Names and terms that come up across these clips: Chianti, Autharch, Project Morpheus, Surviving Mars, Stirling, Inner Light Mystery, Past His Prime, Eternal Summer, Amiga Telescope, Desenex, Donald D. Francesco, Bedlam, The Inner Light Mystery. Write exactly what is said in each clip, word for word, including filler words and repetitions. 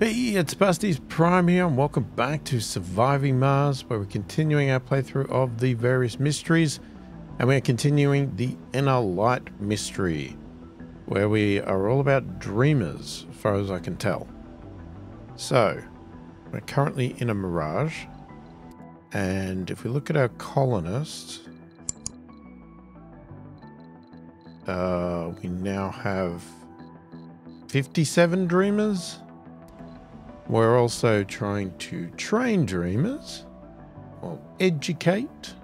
Hey, it's Past His Prime here, and welcome back to Surviving Mars, where we're continuing our playthrough of the various mysteries, and we're continuing the Inner Light Mystery, where we are all about dreamers, as far as I can tell. So, we're currently in a mirage, and if we look at our colonists, uh, we now have fifty-seven dreamers. We're also trying to train dreamers, or educate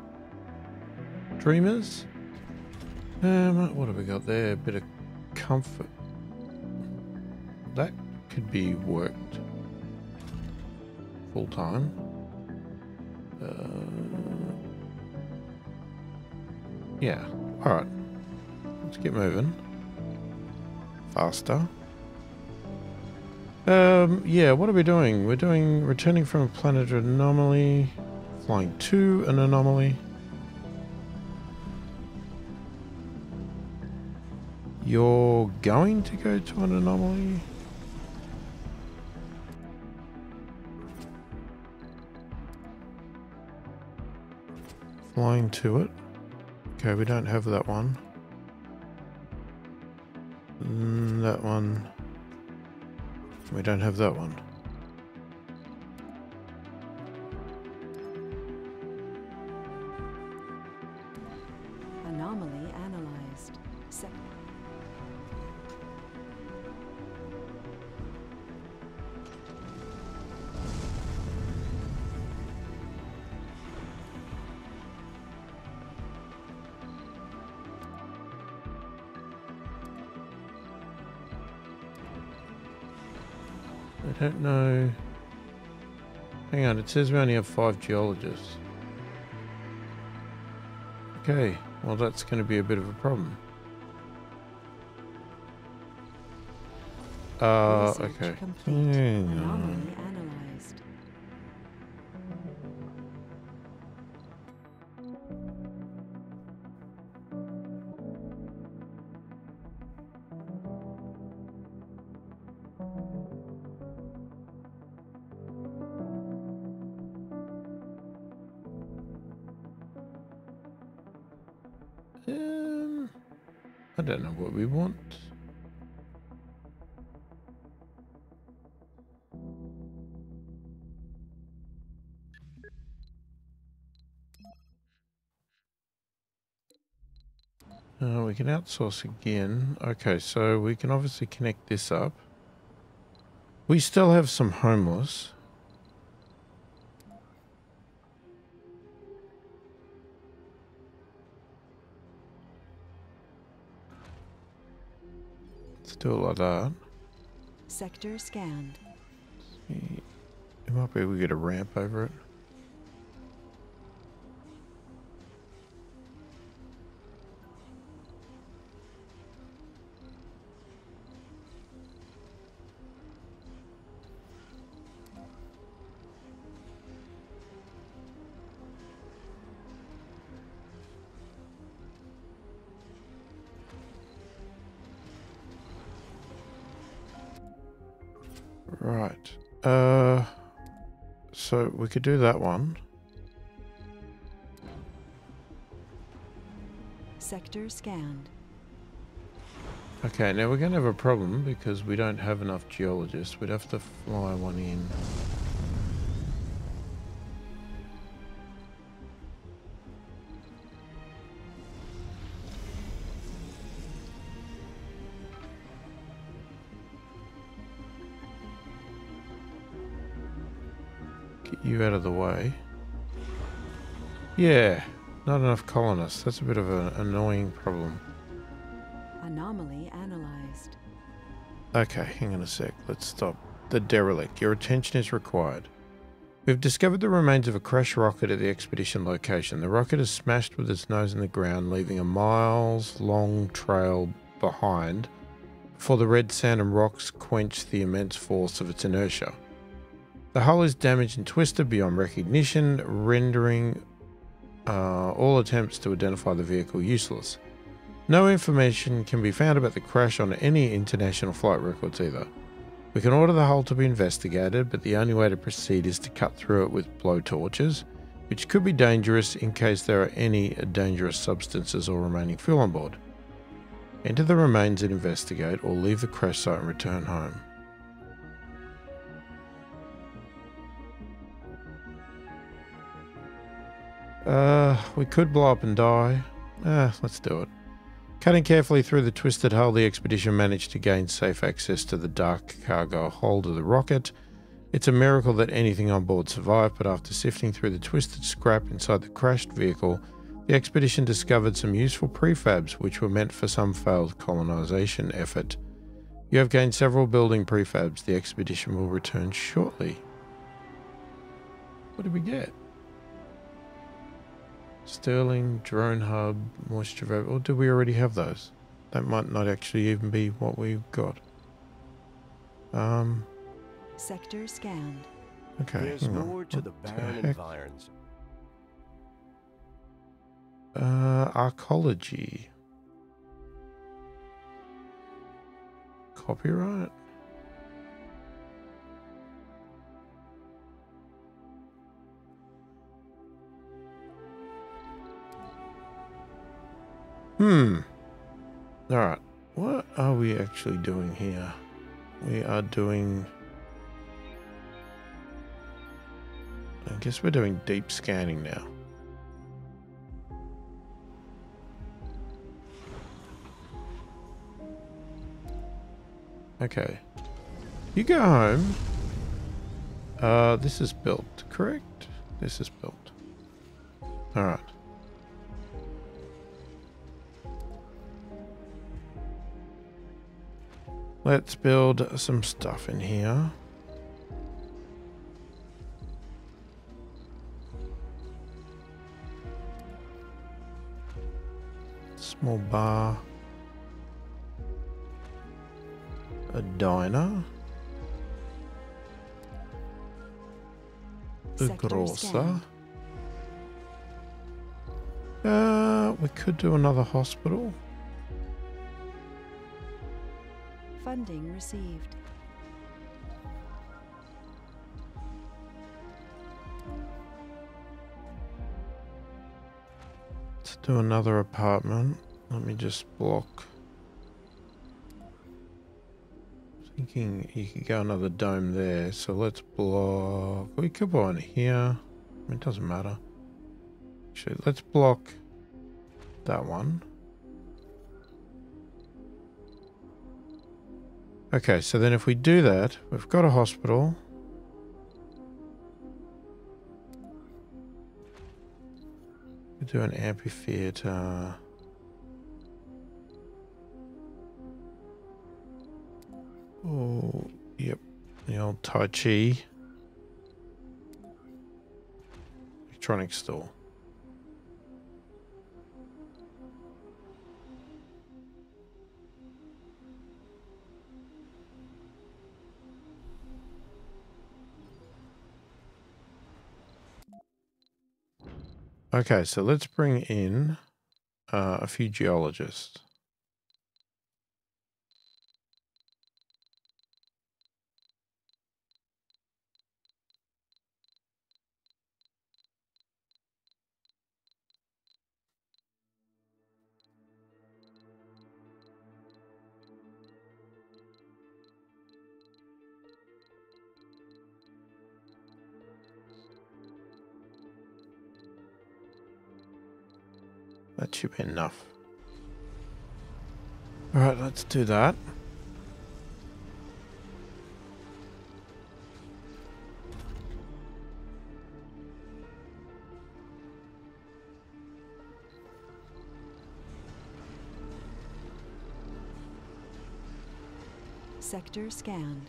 dreamers. Um, what have we got there? A bit of comfort. That could be worked full time. Uh, yeah, all right. Let's get moving faster. Um, yeah, what are we doing? We're doing returning from a planetary anomaly, flying to an anomaly. You're going to go to an anomaly? Flying to it. Okay, we don't have that one. Mm, that one. We don't have that one. Anomaly analyzed. Se I don't know. Hang on, it says we only have five geologists. Okay, well that's going to be a bit of a problem. Uh, okay. Yeah. Um, I don't know what we want. Uh, we can outsource again. Okay, so we can obviously connect this up. We still have some homeless. Do it like that. Sector scanned. See, it might be we get a ramp over it. Right, uh, so we could do that one. Sector scanned. Okay, now we're going to have a problem because we don't have enough geologists. We'd have to fly one in. You out of the way. Yeah, not enough colonists. That's a bit of an annoying problem. Anomaly analyzed. Okay, hang on a sec. Let's stop. The derelict. Your attention is required. We've discovered the remains of a crash rocket at the expedition location. The rocket is smashed with its nose in the ground, leaving a miles-long trail behind before the red sand and rocks quench the immense force of its inertia. The hull is damaged and twisted beyond recognition, rendering uh, all attempts to identify the vehicle useless. No information can be found about the crash on any international flight records either. We can order the hole to be investigated, but the only way to proceed is to cut through it with blowtorches, which could be dangerous in case there are any dangerous substances or remaining fuel on board. Enter the remains and investigate, or leave the crash site and return home. Uh, we could blow up and die. Ah, let's do it. Cutting carefully through the twisted hull, the expedition managed to gain safe access to the dark cargo hold of the rocket. It's a miracle that anything on board survived, but after sifting through the twisted scrap inside the crashed vehicle, the expedition discovered some useful prefabs which were meant for some failed colonization effort. You have gained several building prefabs. The expedition will return shortly. What did we get? Sterling, drone hub, moisture vapor. Or do we already have those? That might not actually even be what we've got. Um. Sector scanned. Okay. There's more to the barren environs. Uh, archaeology. Copyright. Hmm. Alright. What are we actually doing here? We are doing... I guess we're doing deep scanning now. Okay. You go home. Uh, this is built, correct? This is built. Alright. Let's build some stuff in here. Small bar. A diner. A grocer. Uh, we could do another hospital. Funding received. Let's do another apartment. Let me just block. Thinking you could go another dome there, so let's block. We could buy one here. It doesn't matter. Actually, let's block that one. Okay, so then if we do that, we've got a hospital. We do an amphitheater. Oh, yep. The old Tai Chi. Electronics store. Okay, so let's bring in uh, a few geologists. That should be enough. Alright, let's do that. Sector scanned.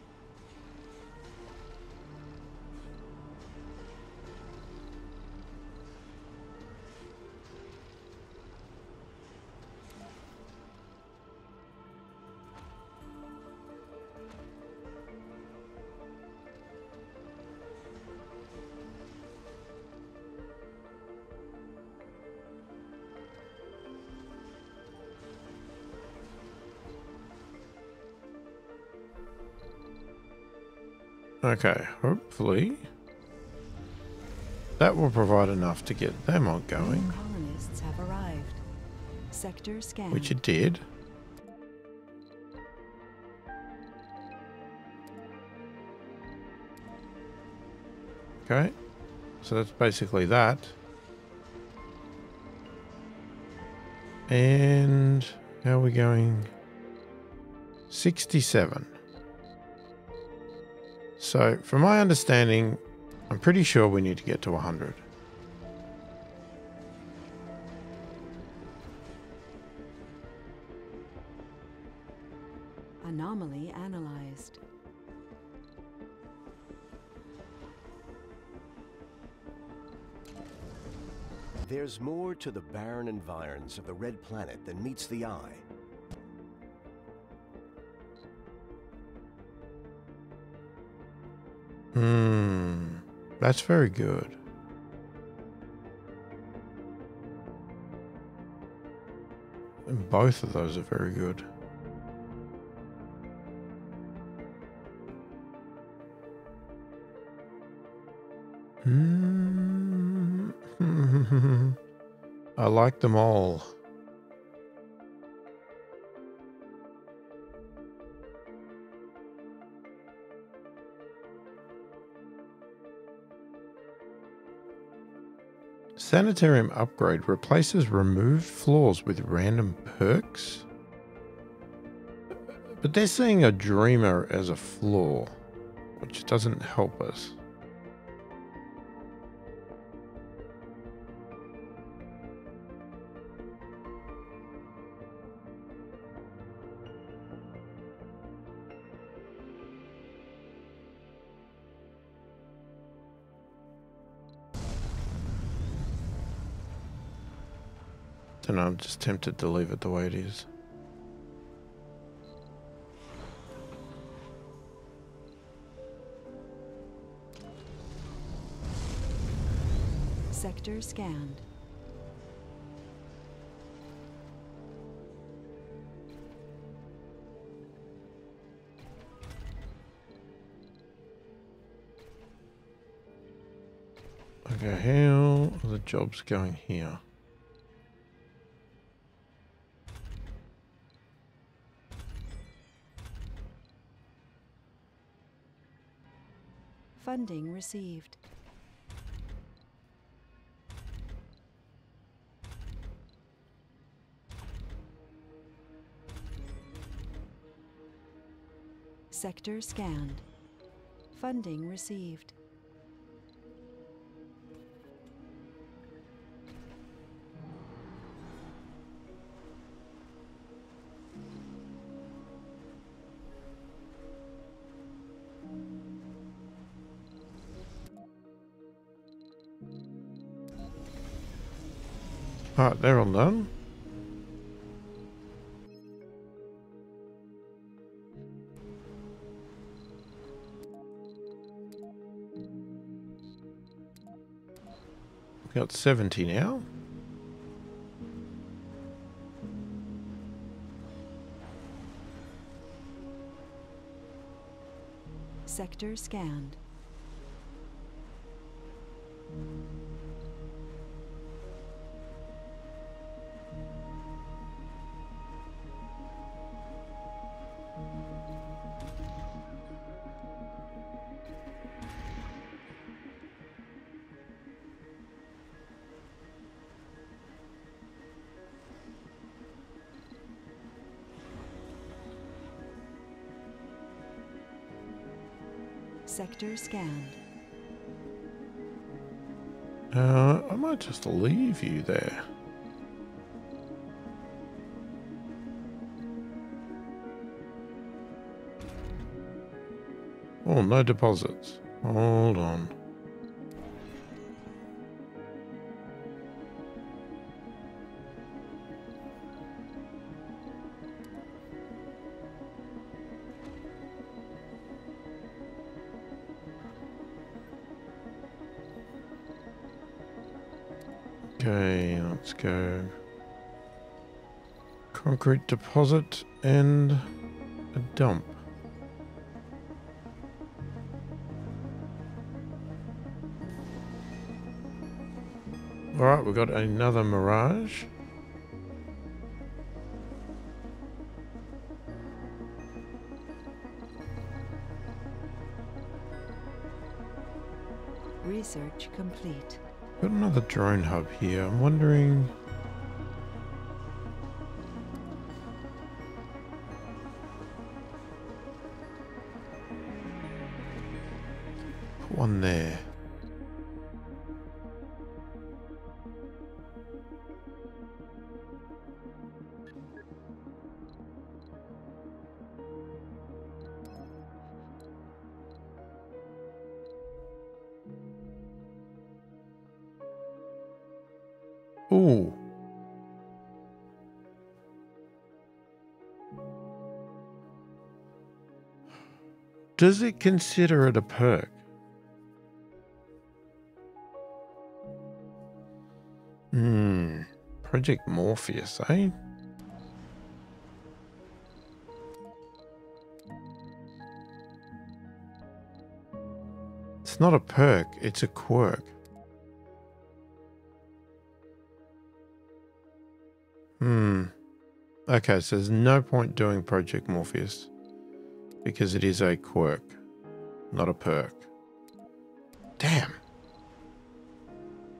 Okay, hopefully that will provide enough to get them on going. Colonists have arrived. Sector scan. Which it did. Okay, so that's basically that. And how are we going? sixty-seven. So from my understanding, I'm pretty sure we need to get to one hundred. Anomaly analyzed. There's more to the barren environs of the red planet than meets the eye. Hmm, that's very good. And both of those are very good. Hmm. I like them all. Sanitarium upgrade replaces removed floors with random perks. But they're seeing a dreamer as a floor, which doesn't help us. And I'm just tempted to leave it the way it is. Sector scanned. Okay, how are the jobs going here? Funding received. Sector scanned. Funding received. Alright, they're all done. We've got seventy now. Sector scanned. Sector scanned. Uh, I might just leave you there. Oh, no deposits. Hold on. Okay, let's go concrete deposit and a dump. Alright, we've got another mirage. Research complete. Got another drone hub here. I'm wondering... Put one there. Ooh. Does it consider it a perk? Hmm. Project Morpheus, eh? It's not a perk, it's a quirk. Hmm. Okay, so there's no point doing Project Morpheus because it is a quirk, not a perk. Damn.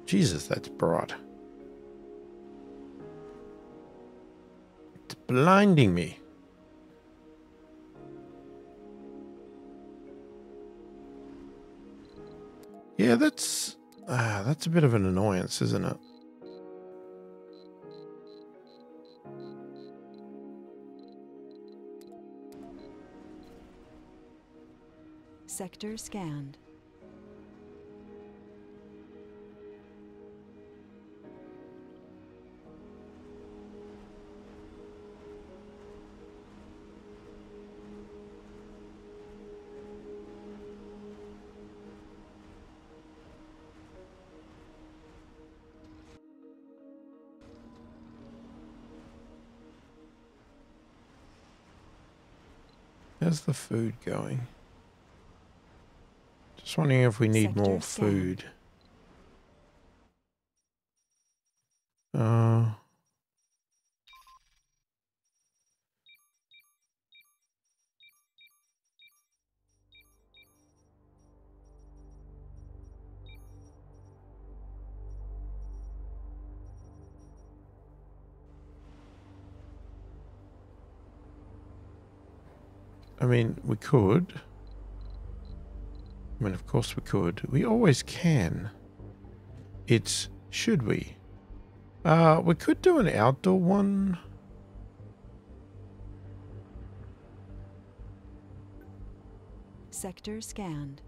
Jesus, that's bright. It's blinding me. Yeah, that's ah, that's a bit of an annoyance, isn't it? Sector scanned. How's the food going? Just wondering if we need Sector more scan. food. Uh, I mean, we could. I mean, of course we could. We always can. It's, should we? Uh, we could do an outdoor one. Sector scanned.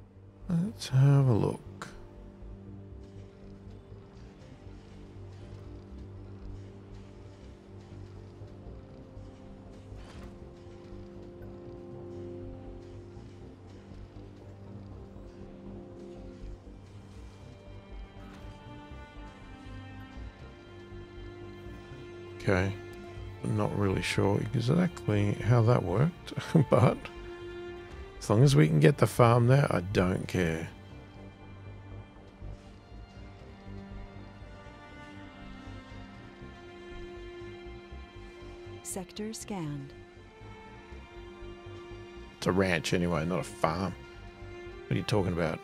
Let's have a look. Okay, I'm not really sure exactly how that worked, but as long as we can get the farm there, I don't care. Sector scanned. It's a ranch anyway, not a farm. What are you talking about?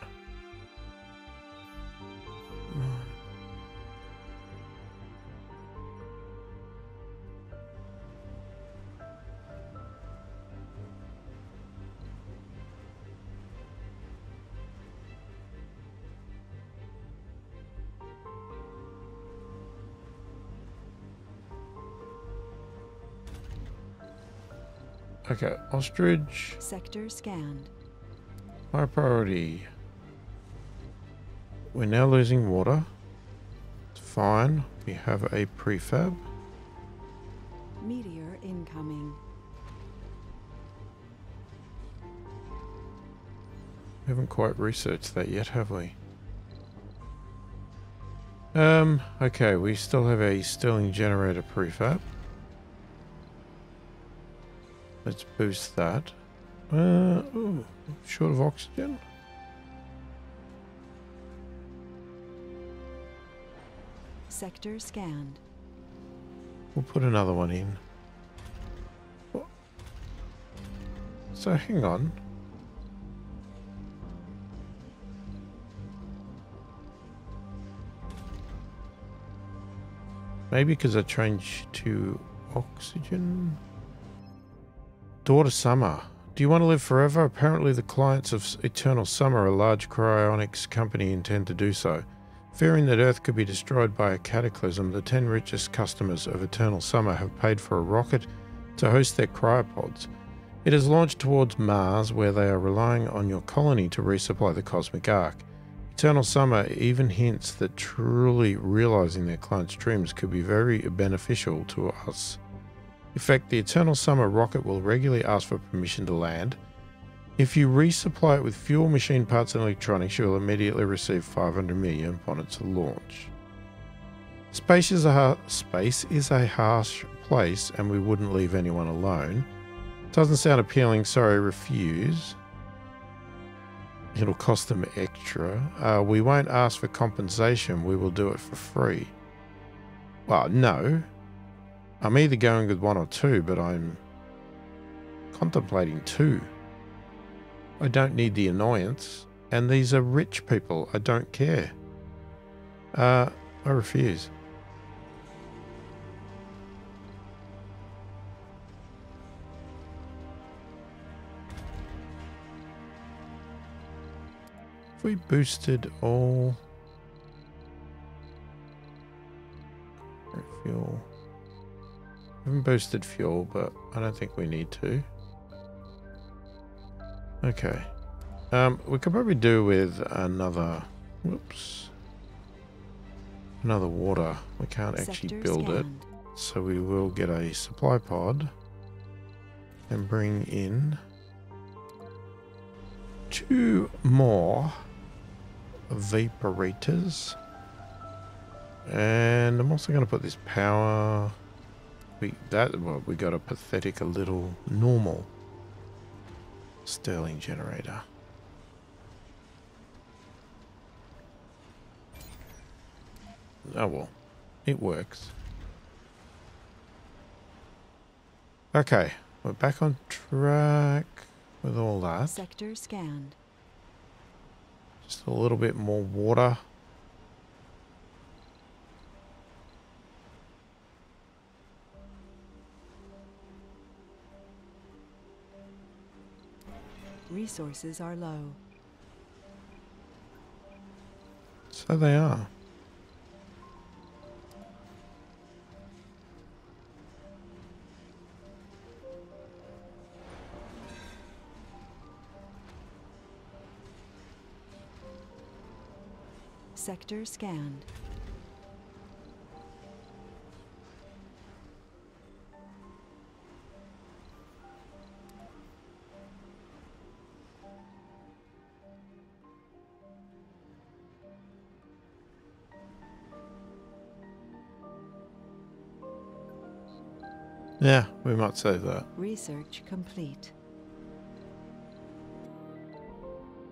Okay, ostrich. Sector scanned. High priority. We're now losing water. It's fine. We have a prefab. Meteor incoming. We haven't quite researched that yet, have we? Um, okay, we still have a Stirling generator prefab. Let's boost that. Uh, ooh, short of oxygen. Sector scanned. We'll put another one in. So hang on. Maybe because I changed to oxygen. Door to Summer. Do you want to live forever? Apparently the clients of Eternal Summer, a large cryonics company, intend to do so. Fearing that Earth could be destroyed by a cataclysm, the ten richest customers of Eternal Summer have paid for a rocket to host their cryopods. It is launched towards Mars, where they are relying on your colony to resupply the cosmic arc. Eternal Summer even hints that truly realizing their clients' dreams could be very beneficial to us. In fact, the Eternal Summer rocket will regularly ask for permission to land. If you resupply it with fuel, machine parts and electronics, you will immediately receive five hundred million upon its launch. Space is a, space is a harsh place and we wouldn't leave anyone alone. Doesn't sound appealing, sorry, refuse. It'll cost them extra. Uh, we won't ask for compensation, we will do it for free. Well, no. I'm either going with one or two, but I'm contemplating two. I don't need the annoyance, and these are rich people. I don't care. Uh, I refuse. If we boosted all fuel. We haven't boosted fuel, but I don't think we need to. Okay. Um, we could probably do with another... Whoops. Another water. We can't actually build it. So we will get a supply pod. And bring in... two more... evaporators. And I'm also going to put this power... We, that, well, we got a pathetic, a little normal Stirling generator. Oh well, it works. Okay, we're back on track with all that. Sector scanned. Just a little bit more water. Resources are low. So they are. Sector scanned. Yeah, we might say that. Research complete.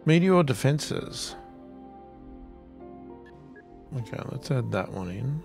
Meteor defenses. Okay, let's add that one in.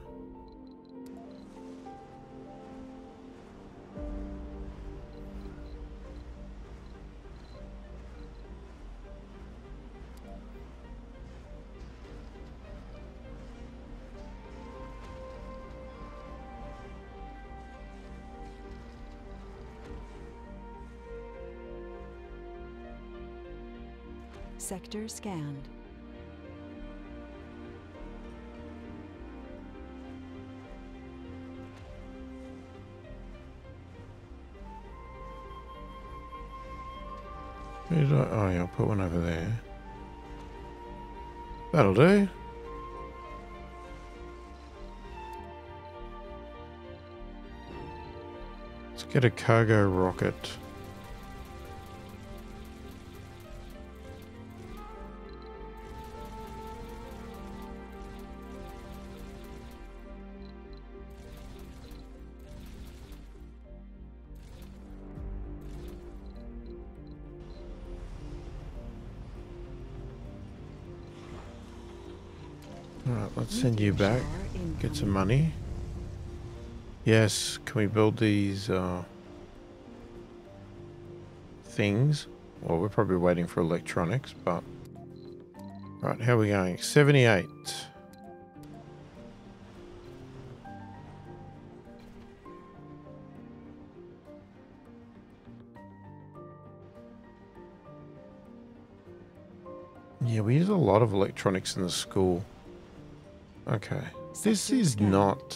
Sector scanned. Did I, oh yeah, I'll put one over there. That'll do. Let's get a cargo rocket. Alright, let's send you back. Get some money. Yes, can we build these uh, things? Well, we're probably waiting for electronics, but... Right, how are we going? seventy-eight. Yeah, we use a lot of electronics in the school. Okay. This is not...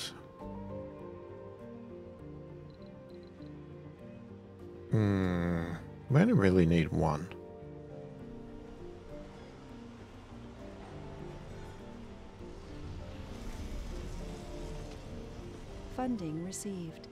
Hmm... We only really need one. Funding received.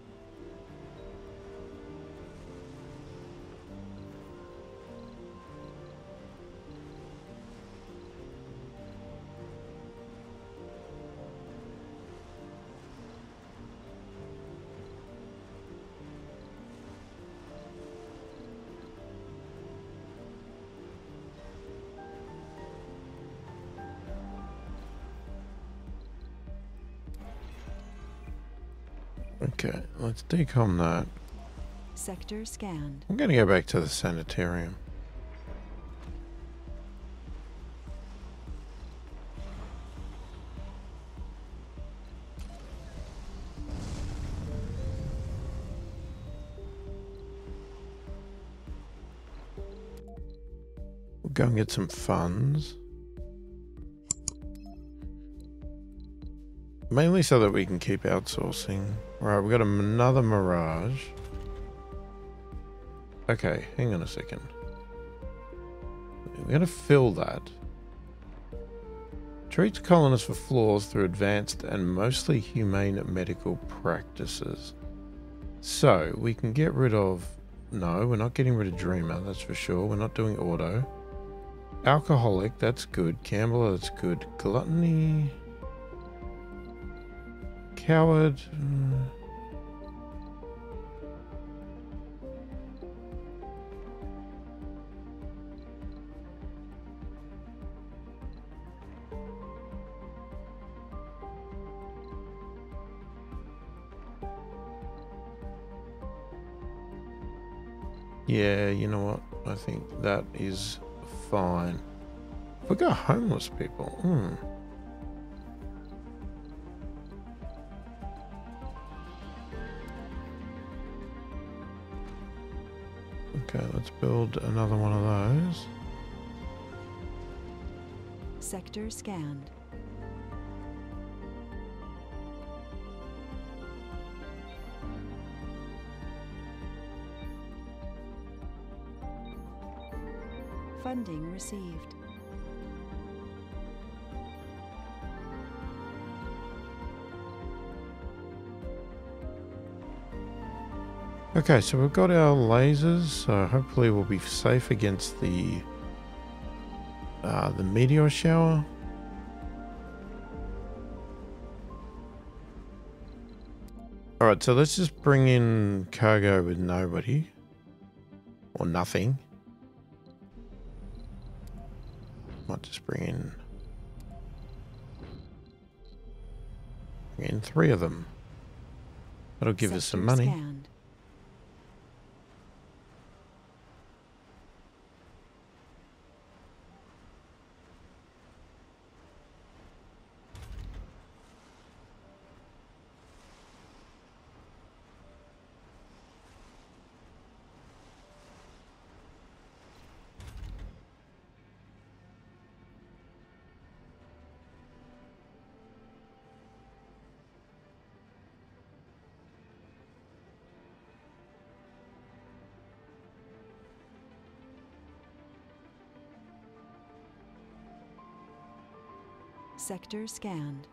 Okay, let's decom that. Sector scanned. I'm going to go back to the sanitarium. We'll go and get some funds. Mainly so that we can keep outsourcing. Right, we've got another Mirage. Okay, hang on a second. We're gonna fill that. Treats colonists for flaws through advanced and mostly humane medical practices. So, we can get rid of... No, we're not getting rid of Dreamer, that's for sure. We're not doing auto. Alcoholic, that's good. Gambler, that's good. Gluttony... Coward. Mm. Yeah, you know what? I think that is fine. We got homeless people. Mm. Okay, let's build another one of those. Sector scanned. Funding received. Okay, so we've got our lasers, so hopefully we'll be safe against the uh, the meteor shower. Alright, so let's just bring in cargo with nobody. Or nothing. Might just bring in... Bring in three of them. That'll give us some money. Sector scanned.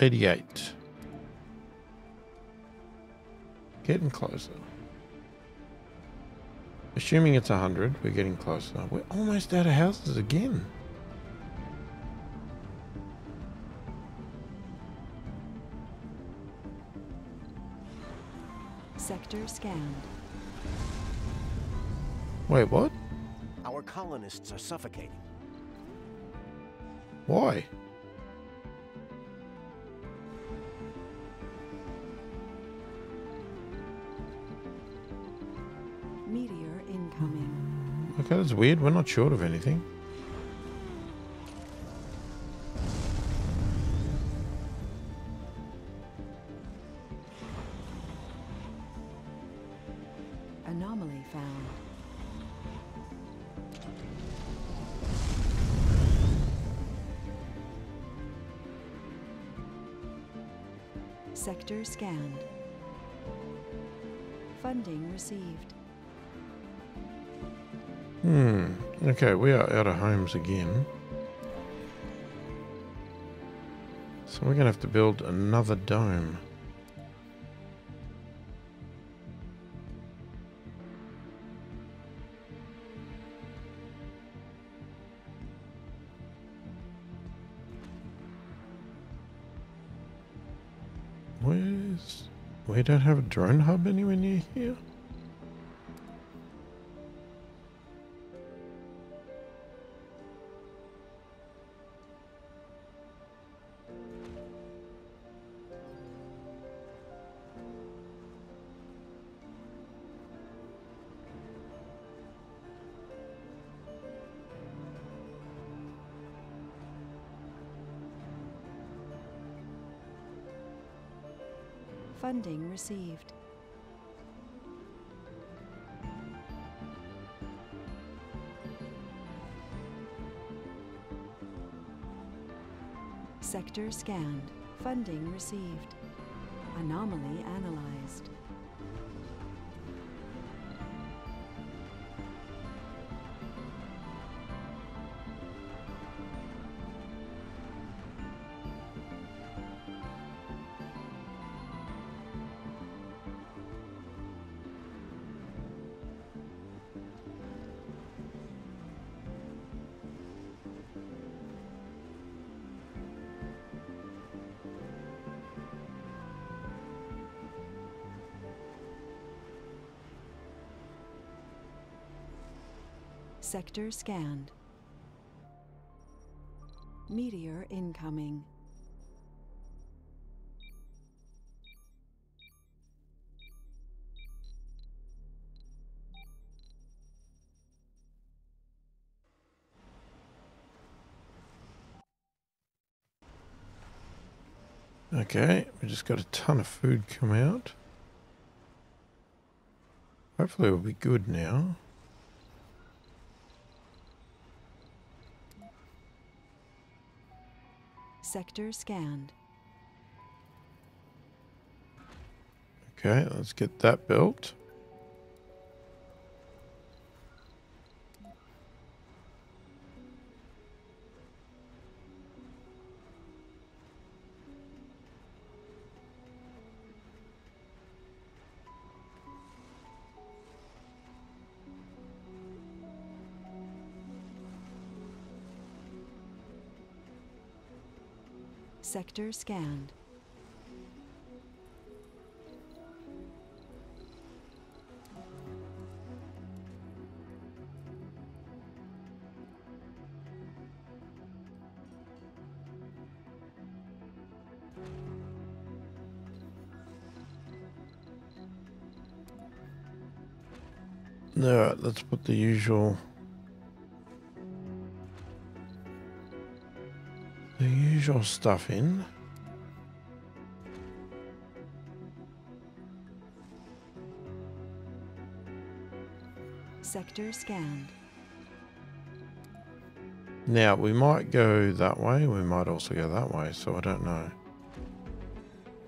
eighty-eight. Getting closer. Assuming it's one hundred, we're getting closer. We're almost out of houses again. Sector scanned. Wait, what? Our colonists are suffocating. Why? Meteor incoming. Okay, that's weird. We're not short of anything. Anomaly found. Sector scanned. Funding received. Hmm. Okay, we are out of homes again. So we're going to have to build another dome. Where's... We don't have a drone hub anywhere near here? Funding received. Sector scanned. Funding received. Anomaly analyzed. Sector scanned. Meteor incoming. Okay, we just got a ton of food come out. Hopefully we'll be good now. Sector scanned. Okay, let's get that built. Sector scanned. All right, let's put the usual... the usual stuff in. Sector scanned. Now we might go that way, we might also go that way, so I don't know.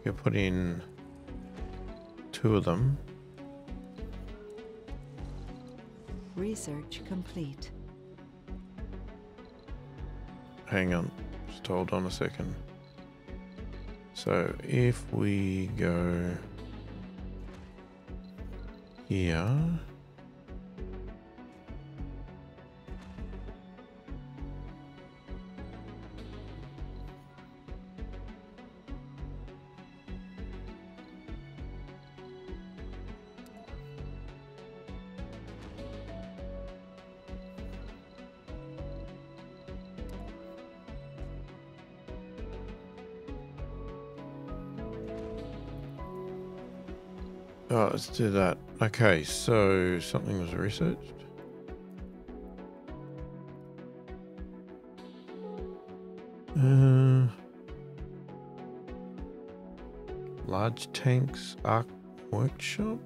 You put in two of them. Research complete. Hang on. Just hold on a second. So if we go here. Oh, let's do that. Okay, so something was researched. Uh, large tanks, Arc Workshop.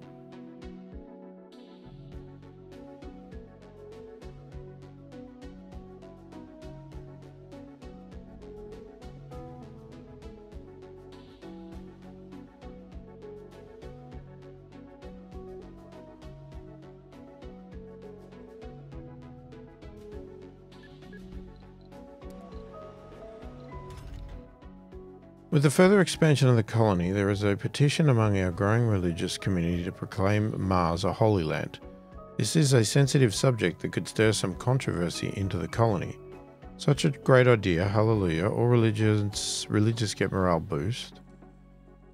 With the further expansion of the colony, there is a petition among our growing religious community to proclaim Mars a holy land. This is a sensitive subject that could stir some controversy into the colony. Such a great idea, hallelujah, all religions, religious get morale boost.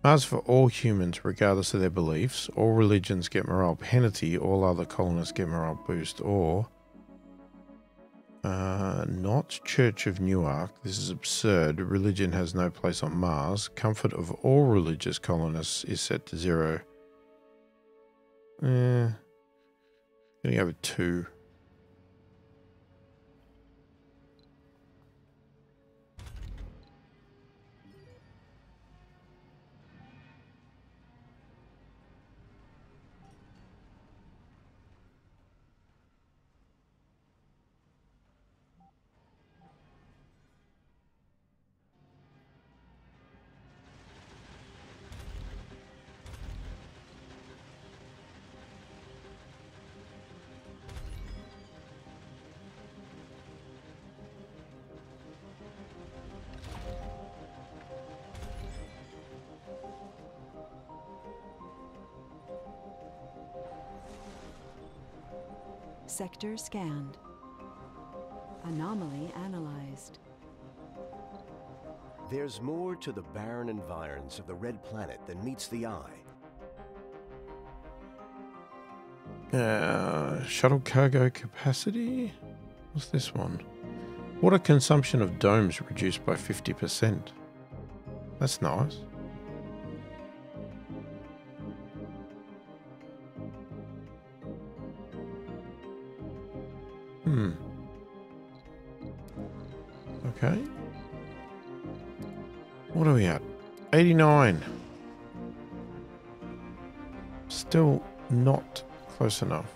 Mars for all humans, regardless of their beliefs. All religions get morale penalty, all other colonists get morale boost, or... Uh, not Church of Newark. This is absurd. Religion has no place on Mars. Comfort of all religious colonists is set to zero. Eh. Getting over two. Sector scanned. Anomaly analyzed. There's more to the barren environs of the red planet than meets the eye. Uh, shuttle cargo capacity? What's this one? Water consumption of domes reduced by fifty percent. That's nice. Hmm. Okay. What are we at? eighty-nine. Still not close enough.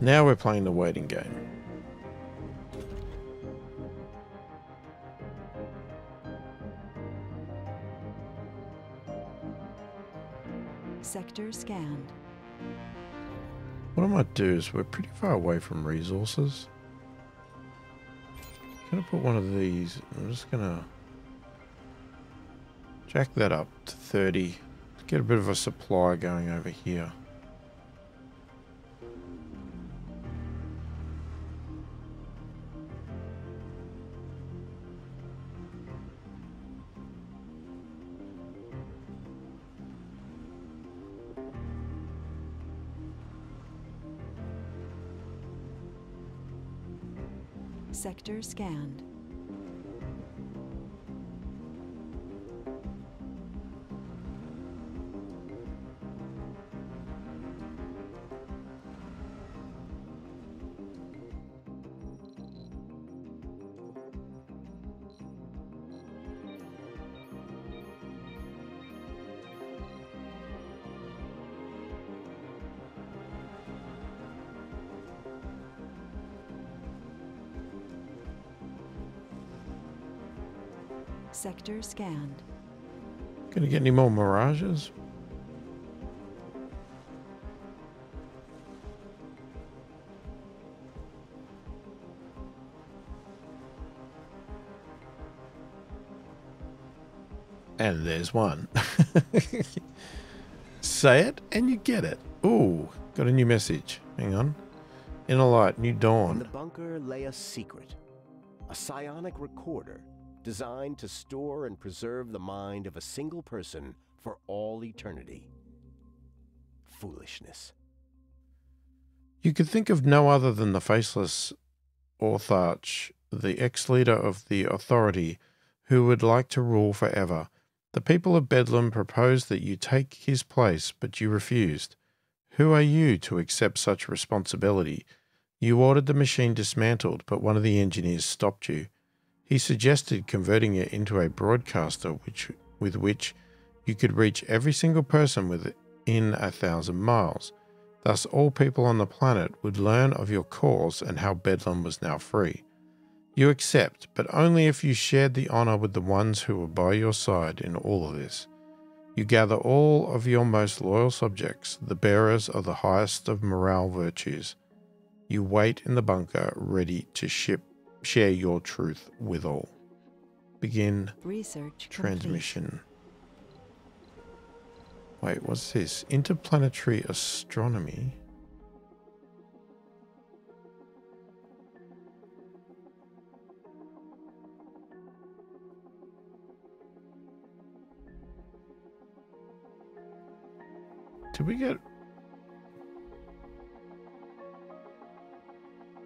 Now we're playing the waiting game. Sector scanned. What I might do is we're pretty far away from resources. I'm gonna put one of these. I'm just gonna jack that up to thirty. Get a bit of a supply going over here. Sector scanned. Sector scanned. Gonna get any more mirages? And there's one. Say it and you get it. Ooh, got a new message. Hang on. Inner Light, New Dawn. In the bunker lay a secret. A psionic recorder designed to store and preserve the mind of a single person for all eternity. Foolishness. You could think of no other than the faceless Autharch, the ex-leader of the Authority, who would like to rule forever. The people of Bedlam proposed that you take his place, but you refused. Who are you to accept such responsibility? You ordered the machine dismantled, but one of the engineers stopped you. He suggested converting it into a broadcaster which, with which you could reach every single person within a thousand miles. Thus all people on the planet would learn of your cause and how Bedlam was now free. You accept, but only if you shared the honor with the ones who were by your side in all of this. You gather all of your most loyal subjects, the bearers of the highest of morale virtues. You wait in the bunker, ready to ship, share your truth with all. Begin research transmission. Complete. Wait, what's this? Interplanetary astronomy? Did we get...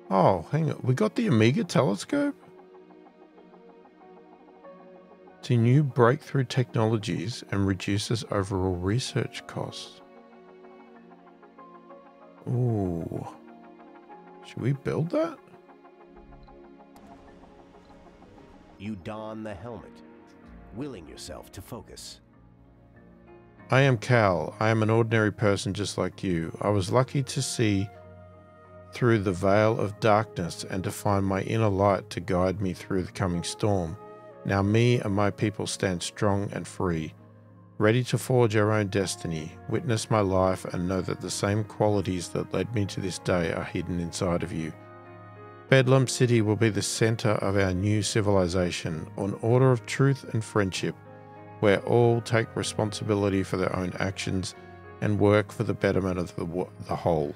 Oh, hang on. We got the Amiga Telescope? To new breakthrough technologies and reduces overall research costs. Ooh. Should we build that? You don the helmet, willing yourself to focus. I am Cal. I am an ordinary person just like you. I was lucky to see through the veil of darkness and to find my inner light to guide me through the coming storm. Now me and my people stand strong and free, ready to forge our own destiny, witness my life and know that the same qualities that led me to this day are hidden inside of you. Bedlam City will be the center of our new civilization, an order of truth and friendship, where all take responsibility for their own actions and work for the betterment of the, the whole.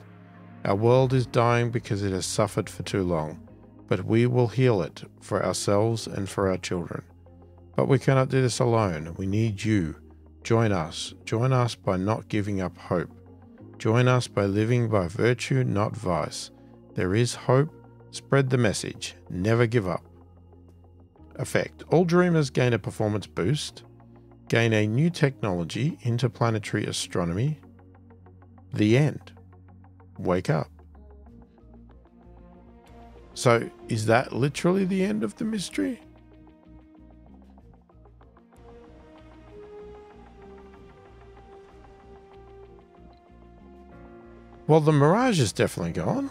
Our world is dying because it has suffered for too long, but we will heal it for ourselves and for our children. But we cannot do this alone. We need you. Join us. Join us by not giving up hope. Join us by living by virtue, not vice. There is hope. Spread the message. Never give up. Effect. All dreamers gain a performance boost. Gain a new technology, interplanetary astronomy. The end. Wake up. So, is that literally the end of the mystery? Well, the mirage is definitely gone.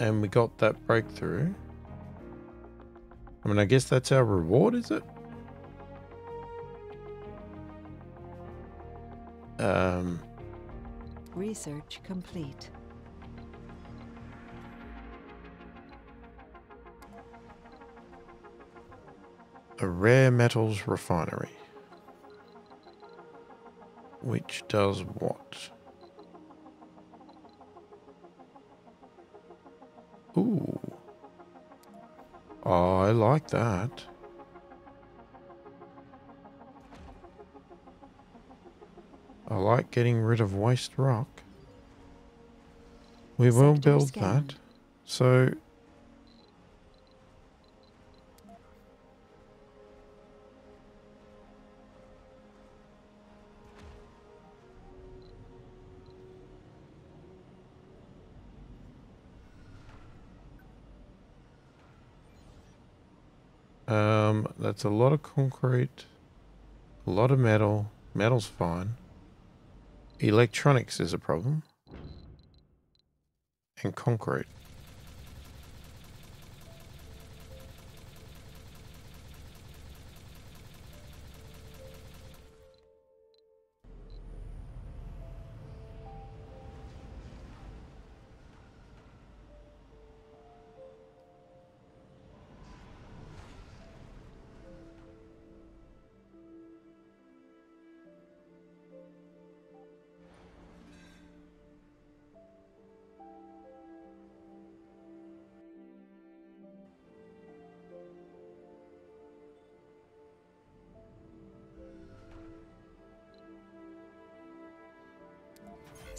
And we got that breakthrough. I mean, I guess that's our reward, is it? Um, Research complete. A rare metals refinery. Which does what? Ooh. Oh, I like that. I like getting rid of waste rock. We will build that. So... Um, that's a lot of concrete, a lot of metal. Metal's fine. Electronics is a problem. and concrete.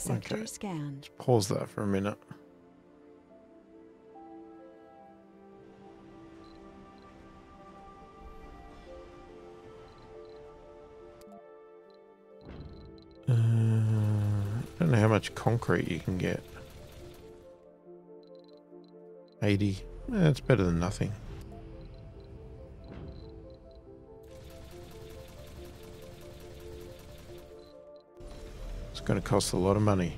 Okay, scanned. Pause that for a minute. Uh, I don't know how much concrete you can get. eighty. That's better than nothing. Going to cost a lot of money.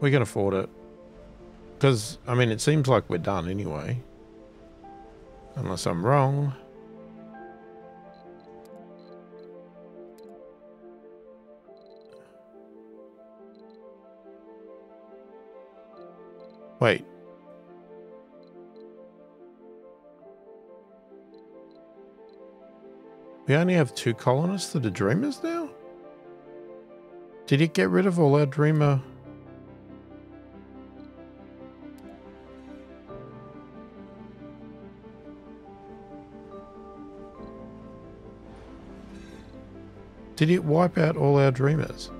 We can afford it, because I mean, it seems like we're done anyway, unless I'm wrong. Wait, we only have two colonists that are dreamers now? Did it get rid of all our dreamer? Did it wipe out all our dreamers?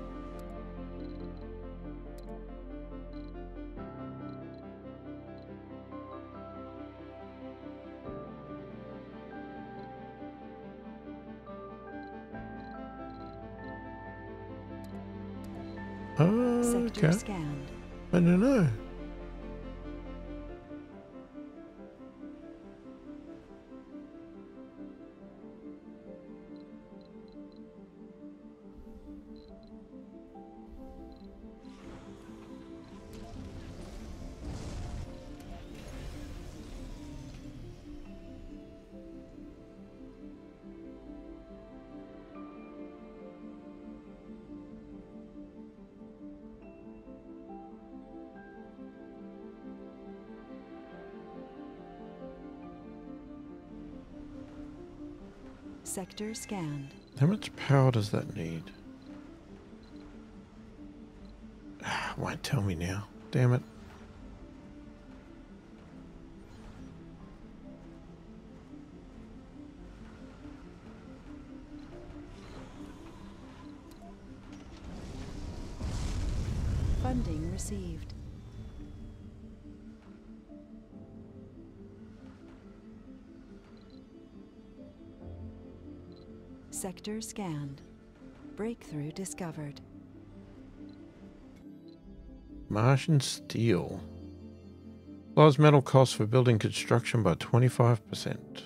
Sector scanned. How much power does that need? Ah, won't tell me now. Damn it. Funding received. Sector scanned. Breakthrough discovered. Martian steel. Lows metal costs for building construction by twenty-five percent.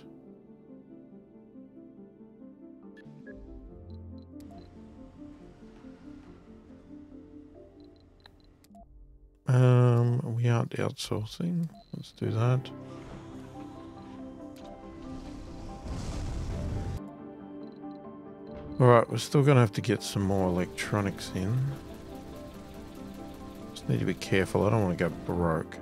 Um, we aren't outsourcing. Let's do that. Alright, we're still going to have to get some more electronics in. Just need to be careful, I don't want to go broke.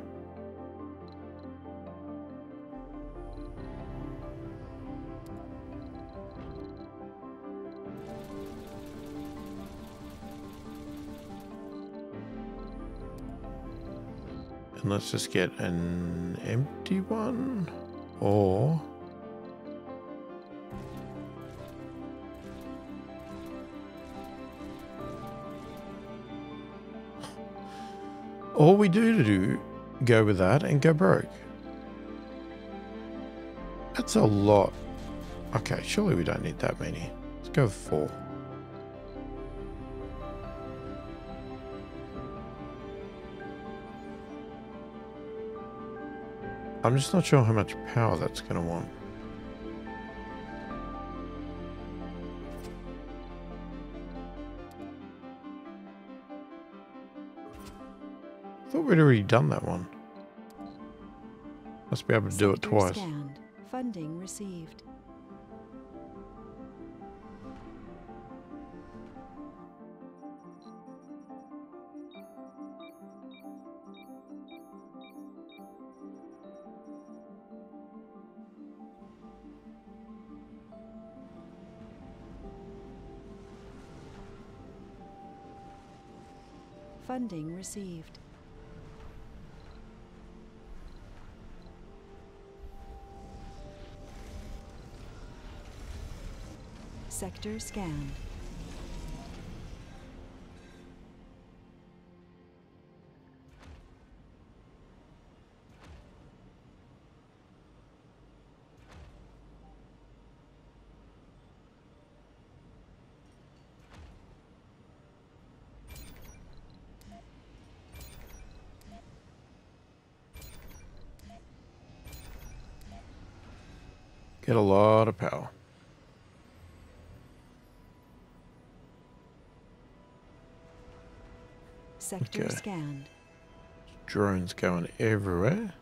And let's just get an empty one, or... all we do to do, go with that and go broke. That's a lot. Okay, surely we don't need that many. Let's go with four. I'm just not sure how much power that's going to want. I thought we'd already done that one. Must be able to do it twice. Scanned. Funding received. Funding received. Sector scanned. Get a lot of power. Sector okay. Scanned. Drones going everywhere.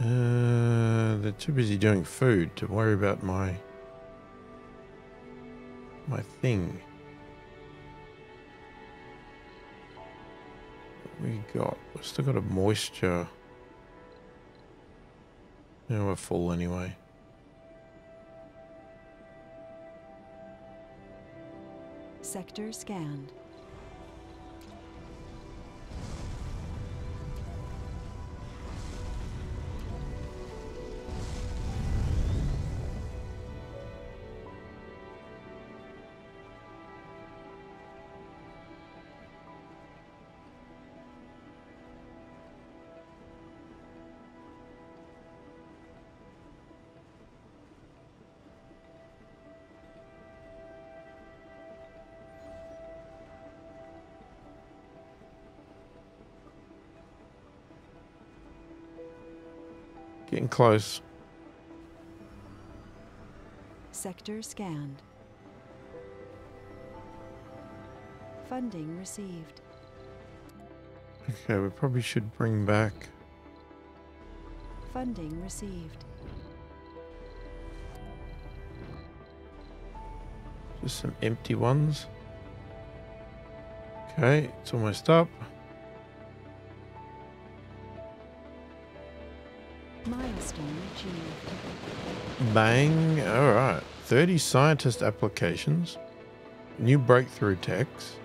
Uh, they're too busy doing food to worry about my my thing. We got, we've still got a moisture. Now we're full anyway. Sector scanned. Getting close. Sector scanned. Funding received. Okay, we probably should bring back. Funding received. Just some empty ones. Okay, it's almost up. Milestone achieved. Bang. Alright. thirty scientist applications. New breakthrough techs.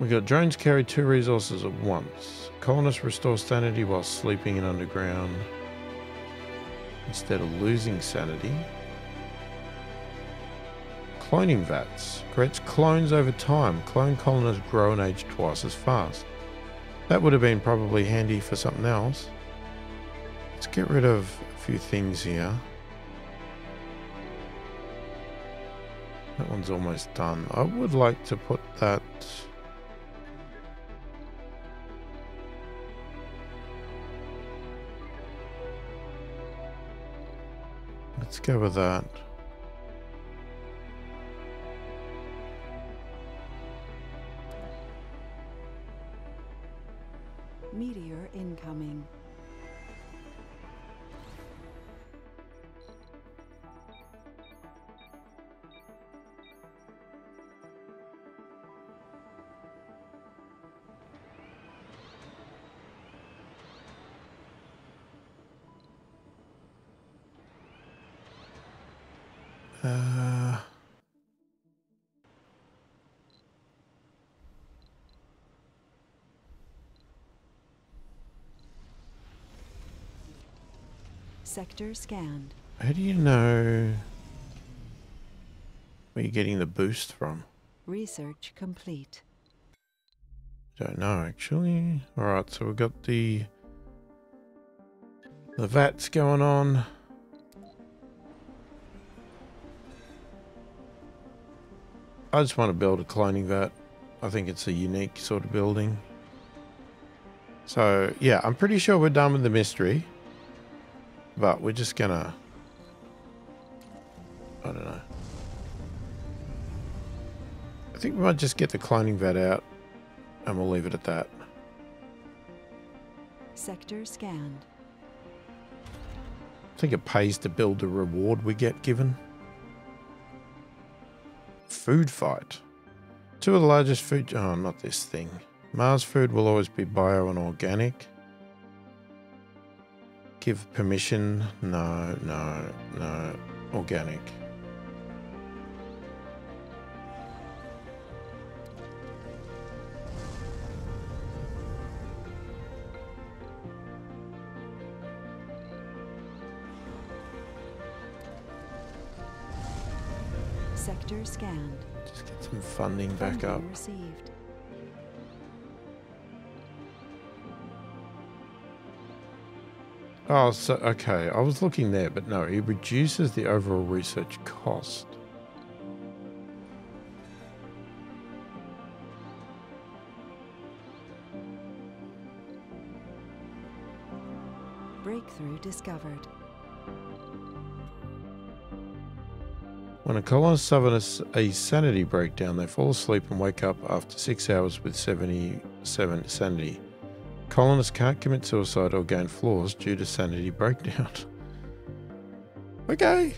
We got drones carry two resources at once. Colonists restore sanity while sleeping in underground instead of losing sanity. Cloning vats. Creates clones over time. Clone colonists grow and age twice as fast. That would have been probably handy for something else. Let's get rid of a few things here. That one's almost done. I would like to put that... Let's go with that. Meteor incoming. Uh... Sector scanned. How do you know where you're getting the boost from? Research complete. Don't know actually. Alright, so we've got the the vats going on. I just want to build a cloning vat. I think it's a unique sort of building. So, yeah, I'm pretty sure we're done with the mystery. But we're just gonna... I don't know. I think we might just get the cloning vat out. And we'll leave it at that. Sector scanned. I think it pays to build the reward we get given. Food fight. Two of the largest food... Oh, not this thing. Mars food will always be bio and organic. Give permission. No, no, no. Organic. Sector scanned. Just get some funding back up. Received. Oh, so, okay. I was looking there, but no, it reduces the overall research cost. Breakthrough discovered. When a colonist suffers a sanity breakdown, they fall asleep and wake up after six hours with seventy-seven sanity. Colonists can't commit suicide or gain flaws due to sanity breakdown. Okay.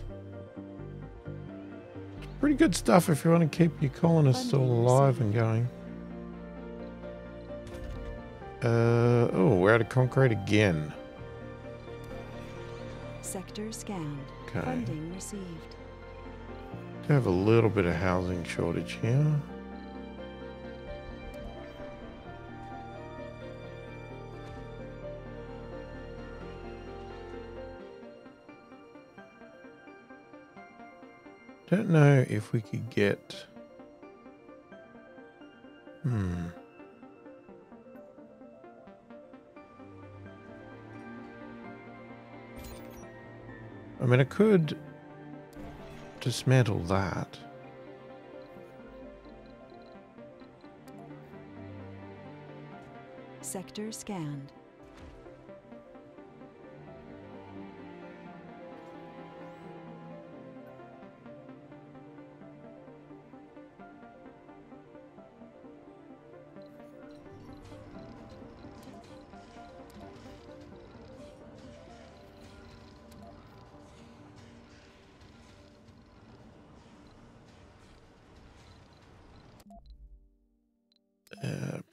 It's pretty good stuff if you want to keep your colonists all alive and going. Uh, oh, we're out of concrete again. Sector scanned. Okay. Funding received. We have a little bit of housing shortage here. Don't know if we could get... Hmm. I mean, I could dismantle that. Sector scanned.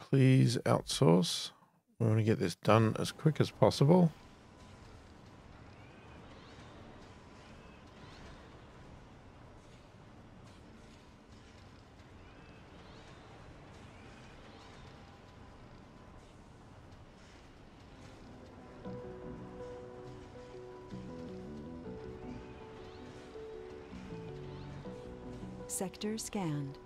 Please outsource. We want to get this done as quick as possible. Sector scanned.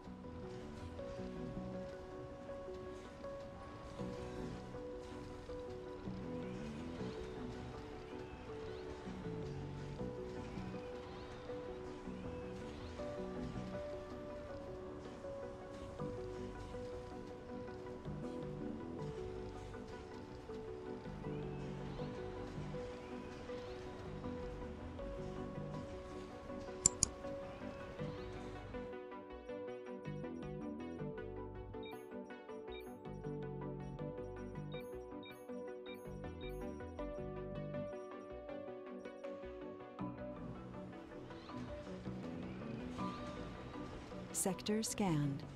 Sector scanned.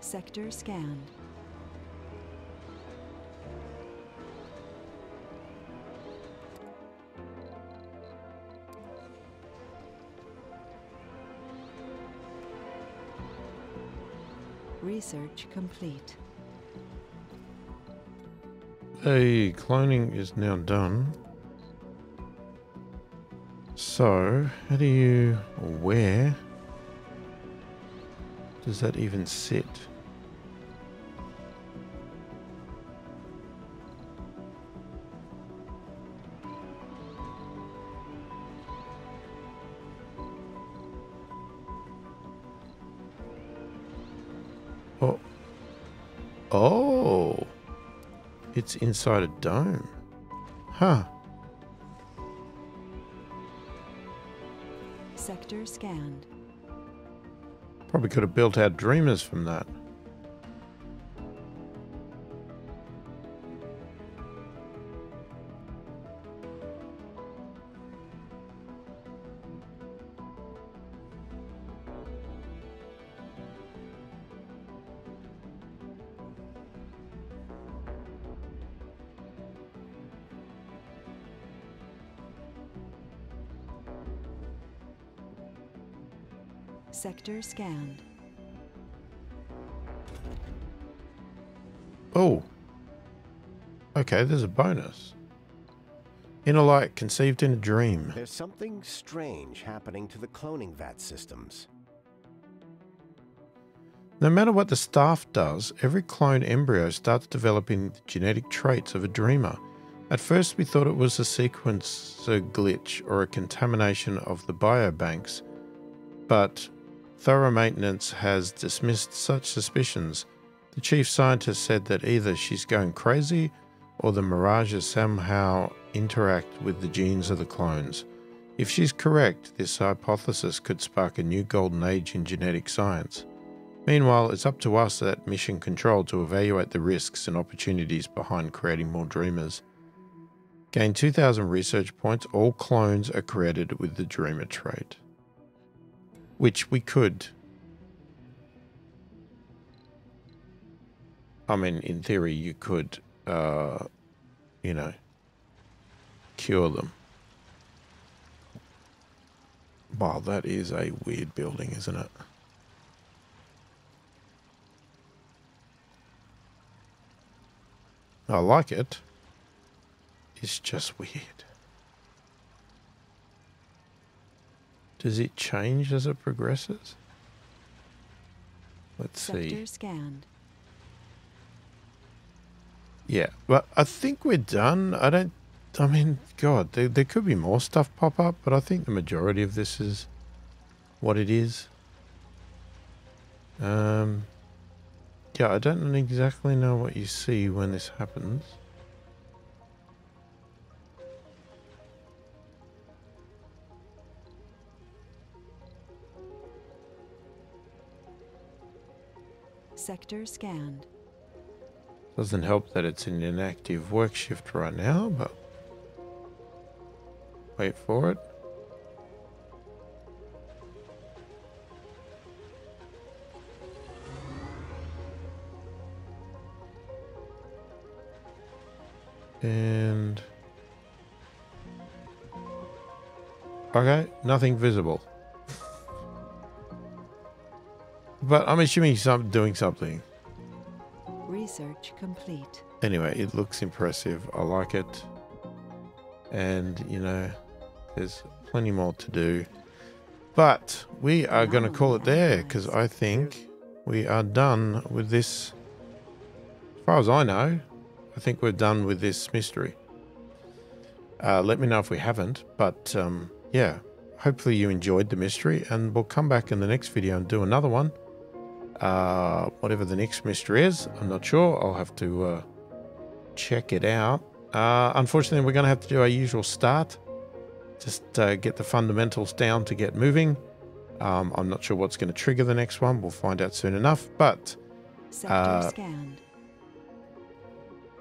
Sector scanned. Research complete. The cloning is now done. So, how do you, or where does that even sit? Oh. Oh. It's inside a dome. Huh. Sector scanned. Probably could have built our dreamers from that. Sector scanned. Oh. Okay, there's a bonus. Inner Light, conceived in a dream. There's something strange happening to the cloning vat systems. No matter what the staff does, every cloned embryo starts developing the genetic traits of a dreamer. At first, we thought it was a sequencer glitch or a contamination of the biobanks, but thorough maintenance has dismissed such suspicions. The chief scientist said that either she's going crazy or the mirages somehow interact with the genes of the clones. If she's correct, this hypothesis could spark a new golden age in genetic science. Meanwhile, it's up to us at Mission Control to evaluate the risks and opportunities behind creating more dreamers. Gain two thousand research points, all clones are created with the dreamer trait. Which we could. I mean, in theory, you could, uh, you know, cure them. Wow, that is a weird building, isn't it? I like it. It's just weird. Does it change as it progresses? Let's see. Sector scanned. Yeah, well, I think we're done. I don't... I mean, God, there, there could be more stuff pop up, but I think the majority of this is what it is. Um, yeah, I don't exactly know what you see when this happens. Sector scanned. Doesn't help that it's an inactive work shift right now, but wait for it. And okay, nothing visible. But I'm assuming some doing something. Research complete. Anyway, it looks impressive. I like it. And, you know, there's plenty more to do. But we are going to call it there because I think we are done with this. As far as I know, I think we're done with this mystery. Uh, let me know if we haven't. But, um, yeah, hopefully you enjoyed the mystery. And we'll come back in the next video and do another one. Uh, whatever the next mystery is, I'm not sure. I'll have to uh, check it out. Uh, unfortunately, we're going to have to do our usual start. Just uh, get the fundamentals down to get moving. Um, I'm not sure what's going to trigger the next one. We'll find out soon enough. But uh,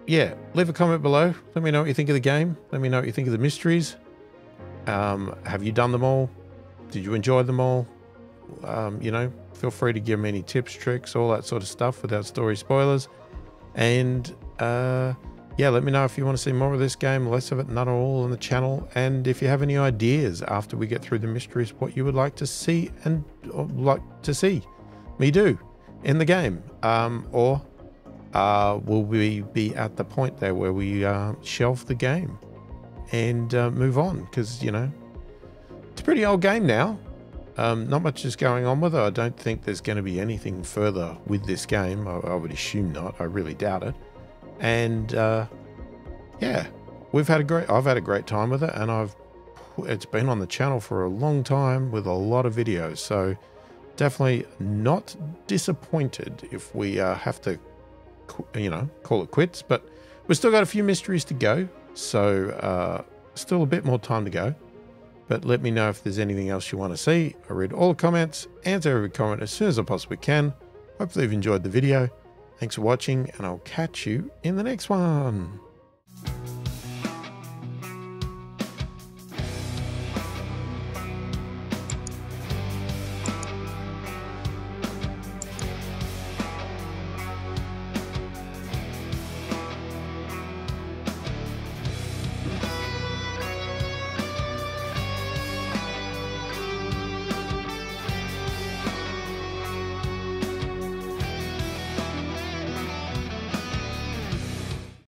yeah, leave a comment below. Let me know what you think of the game. Let me know what you think of the mysteries. Um, have you done them all? Did you enjoy them all? Um, you know, feel free to give me any tips, tricks, all that sort of stuff without story spoilers. And uh, yeah, let me know if you want to see more of this game, less of it, none or all on the channel. And if you have any ideas after we get through the mysteries, what you would like to see and or like to see me do in the game, um, or uh, will we be at the point there where we uh, shelve the game and uh, move on? Because, you know, it's a pretty old game now. Um, not much is going on with it. I don't think there's going to be anything further with this game. I, I would assume not. I really doubt it. And uh, yeah, we've had a great. I've had a great time with it, and I've. It's been on the channel for a long time with a lot of videos. So definitely not disappointed if we uh, have to, you know, call it quits. But we've still got a few mysteries to go. So uh, still a bit more time to go. But let me know if there's anything else you want to see. I read all the comments, answer every comment as soon as I possibly can. Hopefully you've enjoyed the video. Thanks for watching, and I'll catch you in the next one.